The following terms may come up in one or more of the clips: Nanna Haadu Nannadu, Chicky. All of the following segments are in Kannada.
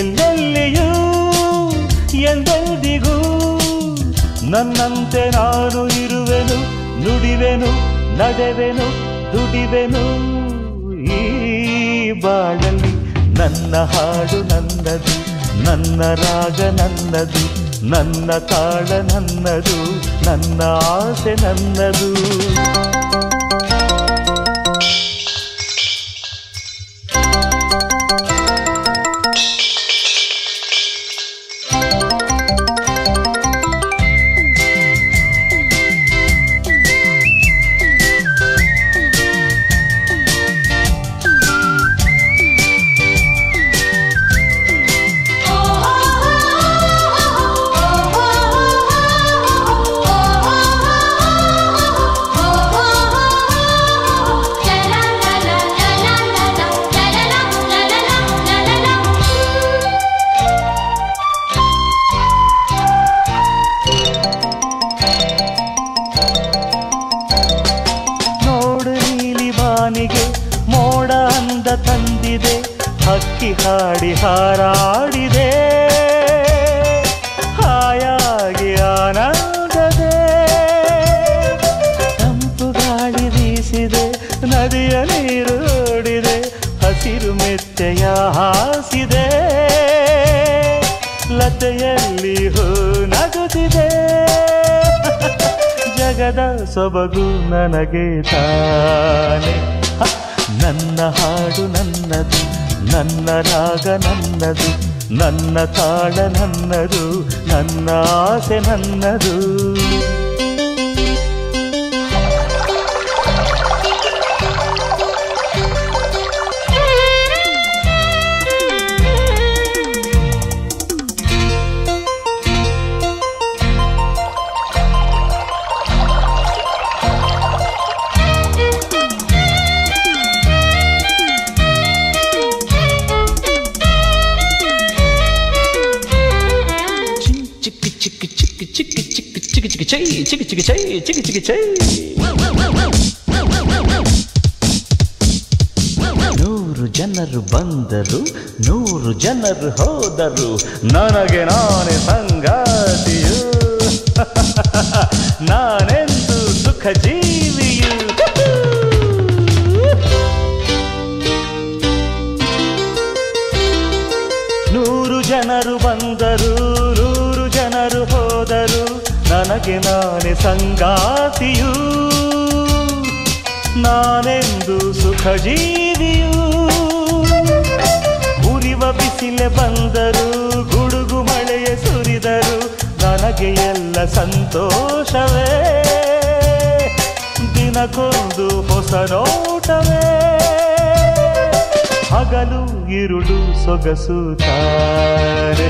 ಎಲ್ಲೆಲ್ಲಿಯೂ ಎಂದೆಂದಿಗೂ ನನ್ನಂತೆ ನಾನು ಇರುವೆನು ನುಡಿವೆನು ನಡೆವೆನು ದುಡಿವೆನು ಈ ಬಾಳಲ್ಲಿ ನನ್ನ ಹಾಡು ನನ್ನದು ನನ್ನ ರಾಗ ನನ್ನದು ನನ್ನ ತಾಳ ನನ್ನದು ನನ್ನ ಆಸೆ ನನ್ನದು ಹಾಡಿ ಹಾರಾಡಿದೆ ಹಾಯಾಗಿ ಆನಂದದೆ ತಂಪು ಗಾಳಿ ಬೀಸಿದೆ ನದಿಯ ನೀರು ಓಡಿದೆ ಹಸಿರು ಮೆತ್ತೆಯ ಹಾಸಿದೆ ಲತೆಯಲ್ಲಿ ಹೂ ನಗುತ್ತಿದೆ ಜಗದ ಸೊಬಗು ನನಗೆ ತಾನೆ ನನ್ನ ಹಾಡು ನನ್ನದು ನನ್ನ ರಾಗ ನನ್ನದು ನನ್ನ ತಾಳ ನನ್ನದು ನನ್ನ ಆಸೆ ನನ್ನದು Chicky, chicky, chicky, chicky, chicky, chicky, chicky. ನೂರು ಜನರು ಬಂದರು ನೂರು ಜನರು ಹೋದರು ನನಗೆ ನಾನೇ ಸಂಗಾತಿಯು ನಾನೆಂದು ಸುಖ ಜೀವಿಯು ನೂರು ಜನರು ಬಂದರು ನೂರು ಜನರು ಹೋದರು ನನಗೆ ನಾನೇ ಸಂಗಾತಿಯೂ ನಾನೆಂದು ಸುಖ ಜೀವಿಯೂ ಉರಿವ ಬಿಸಿಲೆ ಬಂದರು ಗುಡುಗು ಮಳೆಯ ಸುರಿದರು ನನಗೆ ಎಲ್ಲ ಸಂತೋಷವೇ ದಿನಕ್ಕೊಂದು ಹೊಸ ನೋಟವೇ ಹಗಲು ಇರುಳು ಸೊಗಸು ತಾರೆ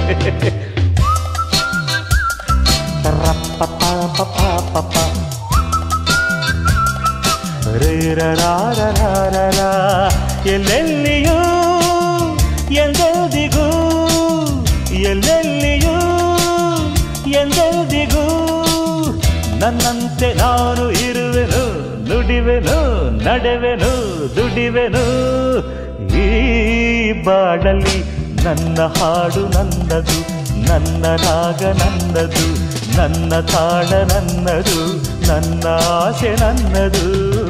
ಎಲ್ಲೆಲ್ಲಿಯೂ ಎಂದೆಂದಿಗೂ ಎಲ್ಲೆಲ್ಲಿಯೂ ಎಂದೆಂದಿಗೂ ನನ್ನಂತೆ ನಾನು ಇರುವೆನು ನುಡಿವೆನು ನಡೆವೆನು ದುಡಿವೆನು ಈ ಬಾಳಲ್ಲಿ ನನ್ನ ಹಾಡು ನನ್ನದು ನನ್ನ ರಾಗ ನನ್ನದು ನನ್ನ ತಾಳ ನನ್ನದು ನನ್ನ ಆಸೆ ನನ್ನದು